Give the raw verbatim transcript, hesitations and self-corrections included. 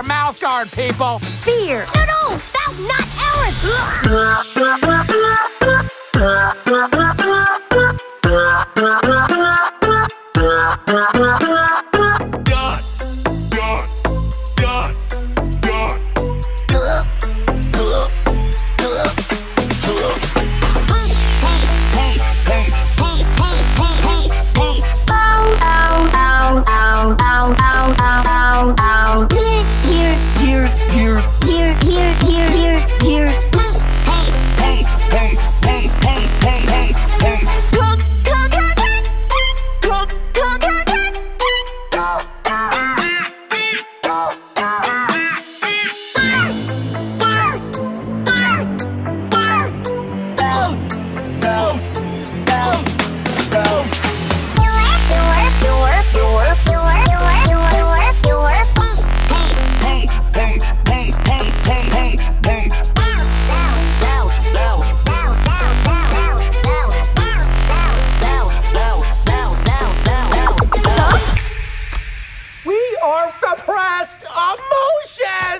our mouth guard, people. Fear. No, no, that's not Eric. Dot, dot, dot, dot. Suppressed emotion!